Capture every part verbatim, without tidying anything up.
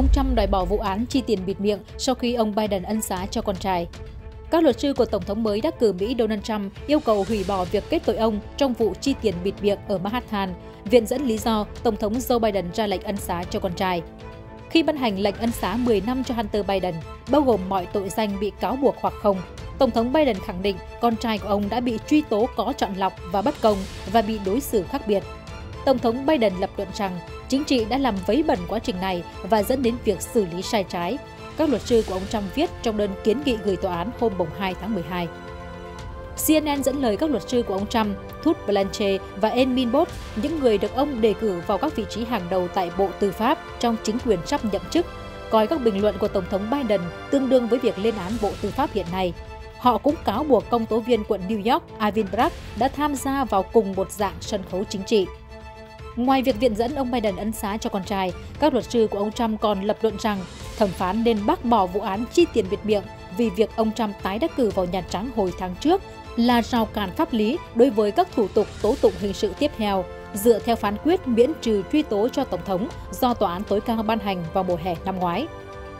Ông Trump đòi bỏ vụ án chi tiền bịt miệng sau khi ông Biden ân xá cho con trai. Các luật sư của Tổng thống mới đắc cử Mỹ Donald Trump yêu cầu hủy bỏ việc kết tội ông trong vụ chi tiền bịt miệng ở Manhattan, viện dẫn lý do Tổng thống Joe Biden ra lệnh ân xá cho con trai. Khi ban hành lệnh ân xá mười năm cho Hunter Biden, bao gồm mọi tội danh bị cáo buộc hoặc không, Tổng thống Biden khẳng định con trai của ông đã bị truy tố có chọn lọc và bất công và bị đối xử khác biệt. Tổng thống Biden lập luận rằng chính trị đã làm vấy bẩn quá trình này và dẫn đến việc xử lý sai trái. Các luật sư của ông Trump viết trong đơn kiến nghị gửi tòa án hôm hai tháng mười hai. xê en en dẫn lời các luật sư của ông Trump, Thut Blanche và Emil Bot, những người được ông đề cử vào các vị trí hàng đầu tại Bộ Tư pháp trong chính quyền sắp nhậm chức, coi các bình luận của Tổng thống Biden tương đương với việc lên án Bộ Tư pháp hiện nay. Họ cũng cáo buộc công tố viên quận New York Alvin Bragg đã tham gia vào cùng một dạng sân khấu chính trị. Ngoài việc viện dẫn ông Biden ân xá cho con trai, các luật sư của ông Trump còn lập luận rằng thẩm phán nên bác bỏ vụ án chi tiền bịt miệng vì việc ông Trump tái đắc cử vào Nhà Trắng hồi tháng trước là rào cản pháp lý đối với các thủ tục tố tụng hình sự tiếp theo, dựa theo phán quyết miễn trừ truy tố cho Tổng thống do Tòa án tối cao ban hành vào mùa hè năm ngoái.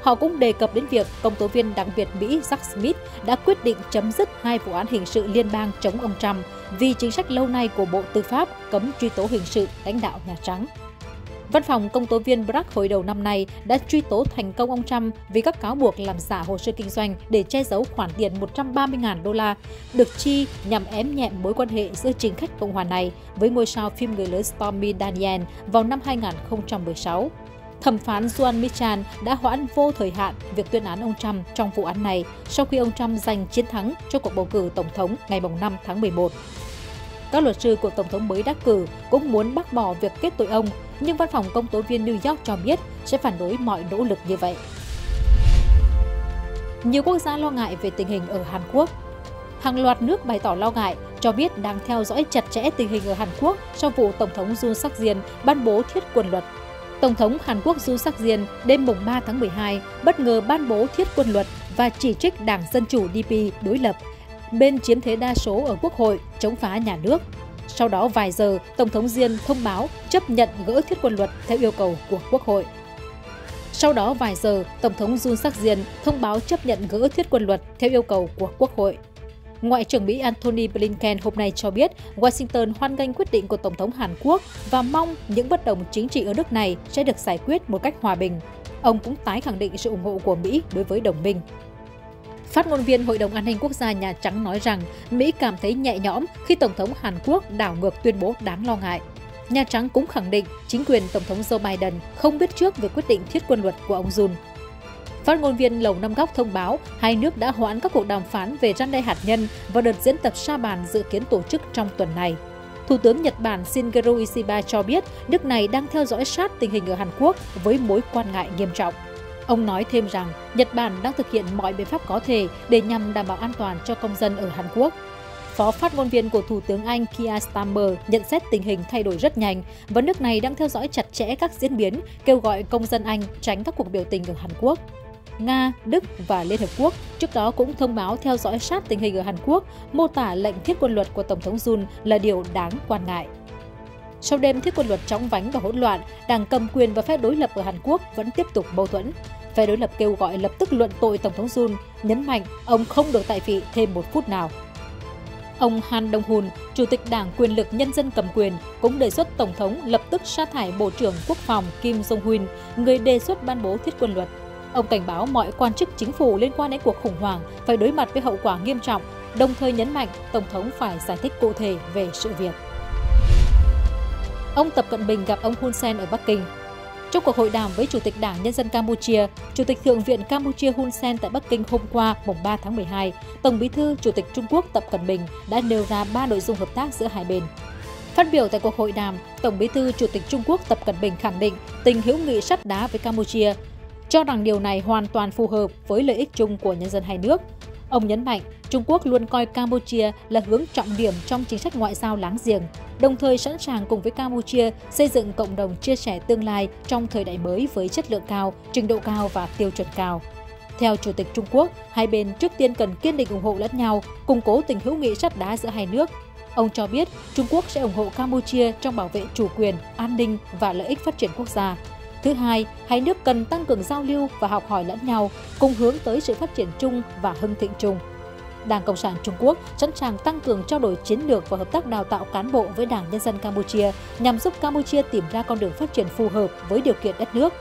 Họ cũng đề cập đến việc công tố viên đặc biệt Mỹ Jack Smith đã quyết định chấm dứt hai vụ án hình sự liên bang chống ông Trump vì chính sách lâu nay của Bộ Tư pháp cấm truy tố hình sự lãnh đạo Nhà Trắng. Văn phòng công tố viên Bragg hồi đầu năm nay đã truy tố thành công ông Trump vì các cáo buộc làm giả hồ sơ kinh doanh để che giấu khoản tiền một trăm ba mươi nghìn đô la được chi nhằm ém nhẹm mối quan hệ giữa chính khách Cộng hòa này với ngôi sao phim người lớn Stormy Daniels vào năm hai nghìn không trăm mười sáu. Thẩm phán Juan Mitchell đã hoãn vô thời hạn việc tuyên án ông Trump trong vụ án này sau khi ông Trump giành chiến thắng cho cuộc bầu cử Tổng thống ngày năm tháng mười một. Các luật sư của Tổng thống mới đắc cử cũng muốn bác bỏ việc kết tội ông, nhưng văn phòng công tố viên New York cho biết sẽ phản đối mọi nỗ lực như vậy. Nhiều quốc gia lo ngại về tình hình ở Hàn Quốc. Hàng loạt nước bày tỏ lo ngại, cho biết đang theo dõi chặt chẽ tình hình ở Hàn Quốc sau vụ Tổng thống Yoon Suk-yeol ban bố thiết quân luật. Tổng thống Hàn Quốc Yoon Suk-yeol đêm ba tháng mười hai bất ngờ ban bố thiết quân luật và chỉ trích Đảng Dân Chủ đê pê đối lập, bên chiếm thế đa số ở Quốc hội, chống phá nhà nước. Sau đó vài giờ, Tổng thống Yoon thông báo chấp nhận gỡ thiết quân luật theo yêu cầu của Quốc hội. Sau đó vài giờ, Tổng thống Yoon Suk-yeol thông báo chấp nhận gỡ thiết quân luật theo yêu cầu của Quốc hội. Ngoại trưởng Mỹ Anthony Blinken hôm nay cho biết Washington hoan nghênh quyết định của Tổng thống Hàn Quốc và mong những bất đồng chính trị ở nước này sẽ được giải quyết một cách hòa bình. Ông cũng tái khẳng định sự ủng hộ của Mỹ đối với đồng minh. Phát ngôn viên Hội đồng An ninh Quốc gia Nhà Trắng nói rằng Mỹ cảm thấy nhẹ nhõm khi Tổng thống Hàn Quốc đảo ngược tuyên bố đáng lo ngại. Nhà Trắng cũng khẳng định chính quyền Tổng thống Joe Biden không biết trước về quyết định thiết quân luật của ông Yoon. Phát ngôn viên Lầu Năm Góc thông báo hai nước đã hoãn các cuộc đàm phán về răn đe hạt nhân và đợt diễn tập sa bàn dự kiến tổ chức trong tuần này. Thủ tướng Nhật Bản Shigeru Ishiba cho biết nước này đang theo dõi sát tình hình ở Hàn Quốc với mối quan ngại nghiêm trọng. Ông nói thêm rằng Nhật Bản đang thực hiện mọi biện pháp có thể để nhằm đảm bảo an toàn cho công dân ở Hàn Quốc. Phó phát ngôn viên của Thủ tướng Anh Keir Starmer nhận xét tình hình thay đổi rất nhanh và nước này đang theo dõi chặt chẽ các diễn biến, kêu gọi công dân Anh tránh các cuộc biểu tình ở Hàn Quốc. Nga, Đức và Liên Hợp Quốc trước đó cũng thông báo theo dõi sát tình hình ở Hàn Quốc, mô tả lệnh thiết quân luật của Tổng thống Yoon là điều đáng quan ngại. Sau đêm thiết quân luật chóng vánh và hỗn loạn, đảng cầm quyền và phe đối lập ở Hàn Quốc vẫn tiếp tục mâu thuẫn. Phe đối lập kêu gọi lập tức luận tội Tổng thống Yoon, nhấn mạnh ông không được tại vị thêm một phút nào. Ông Han Dong Hoon, Chủ tịch Đảng Quyền lực Nhân dân cầm quyền, cũng đề xuất Tổng thống lập tức sa thải Bộ trưởng Quốc phòng Kim Jong-un, người đề xuất ban bố thiết quân luật. Ông cảnh báo mọi quan chức chính phủ liên quan đến cuộc khủng hoảng phải đối mặt với hậu quả nghiêm trọng, đồng thời nhấn mạnh Tổng thống phải giải thích cụ thể về sự việc. Ông Tập Cận Bình gặp ông Hun Sen ở Bắc Kinh. Trong cuộc hội đàm với Chủ tịch Đảng Nhân dân Campuchia, Chủ tịch Thượng viện Campuchia Hun Sen tại Bắc Kinh hôm qua, ba tháng mười hai, Tổng bí thư Chủ tịch Trung Quốc Tập Cận Bình đã nêu ra ba nội dung hợp tác giữa hai bên. Phát biểu tại cuộc hội đàm, Tổng bí thư Chủ tịch Trung Quốc Tập Cận Bình khẳng định tình hữu nghị sắt đá với Campuchia, cho rằng điều này hoàn toàn phù hợp với lợi ích chung của nhân dân hai nước. Ông nhấn mạnh Trung Quốc luôn coi Campuchia là hướng trọng điểm trong chính sách ngoại giao láng giềng, đồng thời sẵn sàng cùng với Campuchia xây dựng cộng đồng chia sẻ tương lai trong thời đại mới với chất lượng cao, trình độ cao và tiêu chuẩn cao. Theo Chủ tịch Trung Quốc, hai bên trước tiên cần kiên định ủng hộ lẫn nhau, củng cố tình hữu nghị sắt đá giữa hai nước. Ông cho biết Trung Quốc sẽ ủng hộ Campuchia trong bảo vệ chủ quyền, an ninh và lợi ích phát triển quốc gia. Thứ hai, hai nước cần tăng cường giao lưu và học hỏi lẫn nhau, cùng hướng tới sự phát triển chung và hưng thịnh chung. Đảng Cộng sản Trung Quốc sẵn sàng tăng cường trao đổi chiến lược và hợp tác đào tạo cán bộ với Đảng Nhân dân Campuchia nhằm giúp Campuchia tìm ra con đường phát triển phù hợp với điều kiện đất nước.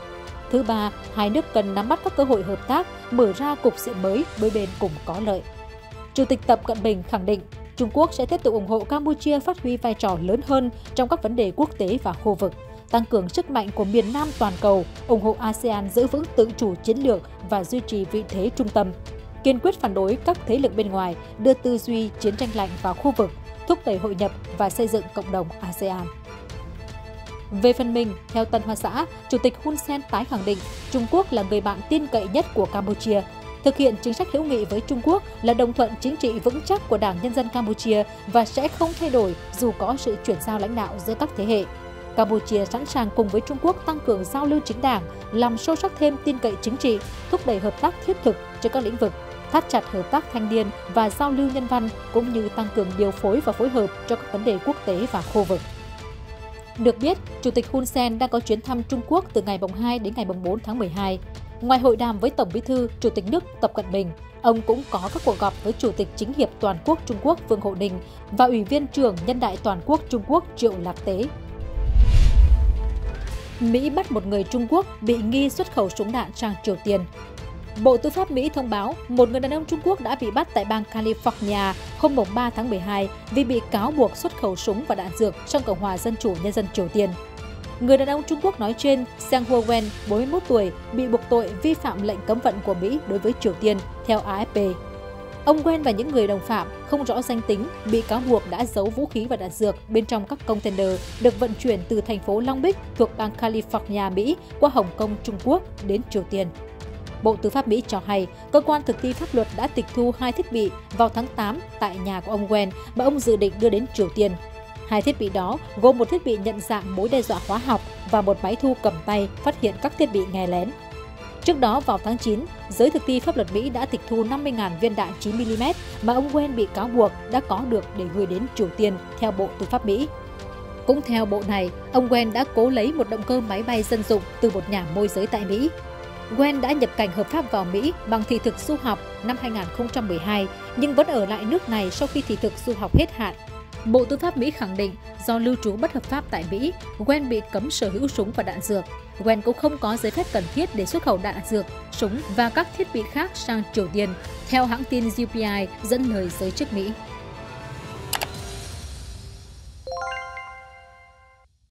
Thứ ba, hai nước cần nắm bắt các cơ hội hợp tác, mở ra cục diện mới đôi bên cùng có lợi. Chủ tịch Tập Cận Bình khẳng định, Trung Quốc sẽ tiếp tục ủng hộ Campuchia phát huy vai trò lớn hơn trong các vấn đề quốc tế và khu vực, tăng cường sức mạnh của miền Nam toàn cầu, ủng hộ a sê an giữ vững tự chủ chiến lược và duy trì vị thế trung tâm, kiên quyết phản đối các thế lực bên ngoài đưa tư duy chiến tranh lạnh vào khu vực, thúc đẩy hội nhập và xây dựng cộng đồng a sê an. Về phần mình, theo Tân Hoa Xã, Chủ tịch Hun Sen tái khẳng định Trung Quốc là người bạn tin cậy nhất của Campuchia. Thực hiện chính sách hữu nghị với Trung Quốc là đồng thuận chính trị vững chắc của Đảng Nhân dân Campuchia và sẽ không thay đổi dù có sự chuyển giao lãnh đạo giữa các thế hệ. Campuchia sẵn sàng cùng với Trung Quốc tăng cường giao lưu chính đảng, làm sâu sắc thêm tin cậy chính trị, thúc đẩy hợp tác thiết thực trên các lĩnh vực, thắt chặt hợp tác thanh niên và giao lưu nhân văn, cũng như tăng cường điều phối và phối hợp cho các vấn đề quốc tế và khu vực. Được biết, Chủ tịch Hun Sen đang có chuyến thăm Trung Quốc từ ngày hai đến ngày bốn tháng mười hai. Ngoài hội đàm với Tổng Bí thư, Chủ tịch nước Tập Cận Bình, ông cũng có các cuộc gặp với Chủ tịch Chính hiệp Toàn quốc Trung Quốc Vương Hậu Đình và Ủy viên trưởng Nhân đại Toàn quốc Trung Quốc Triệu Lạc Tế. Mỹ bắt một người Trung Quốc bị nghi xuất khẩu súng đạn sang Triều Tiên. Bộ Tư pháp Mỹ thông báo một người đàn ông Trung Quốc đã bị bắt tại bang California hôm ba tháng mười hai vì bị cáo buộc xuất khẩu súng và đạn dược sang Cộng hòa Dân chủ Nhân dân Triều Tiên. Người đàn ông Trung Quốc nói trên, Sang Hoa Wen, bốn mươi mốt tuổi, bị buộc tội vi phạm lệnh cấm vận của Mỹ đối với Triều Tiên, theo a ép pê. Ông Wen và những người đồng phạm không rõ danh tính bị cáo buộc đã giấu vũ khí và đạn dược bên trong các container được vận chuyển từ thành phố Long Beach thuộc bang California, Mỹ qua Hồng Kông, Trung Quốc đến Triều Tiên. Bộ Tư pháp Mỹ cho hay, cơ quan thực thi pháp luật đã tịch thu hai thiết bị vào tháng tám tại nhà của ông Wen mà ông dự định đưa đến Triều Tiên. Hai thiết bị đó gồm một thiết bị nhận dạng mối đe dọa hóa học và một máy thu cầm tay phát hiện các thiết bị nghe lén. Trước đó, vào tháng chín, giới thực thi pháp luật Mỹ đã tịch thu năm mươi nghìn viên đạn chín mi li mét mà ông Wen bị cáo buộc đã có được để gửi đến Triều Tiên, theo Bộ Tư pháp Mỹ. Cũng theo bộ này, ông Wen đã cố lấy một động cơ máy bay dân dụng từ một nhà môi giới tại Mỹ. Wen đã nhập cảnh hợp pháp vào Mỹ bằng thị thực du học năm hai nghìn không trăm mười hai, nhưng vẫn ở lại nước này sau khi thị thực du học hết hạn. Bộ Tư pháp Mỹ khẳng định do lưu trú bất hợp pháp tại Mỹ, Wen bị cấm sở hữu súng và đạn dược. Wen cũng không có giấy phép cần thiết để xuất khẩu đạn dược, súng và các thiết bị khác sang Triều Tiên, theo hãng tin giê pê i dẫn lời giới chức Mỹ.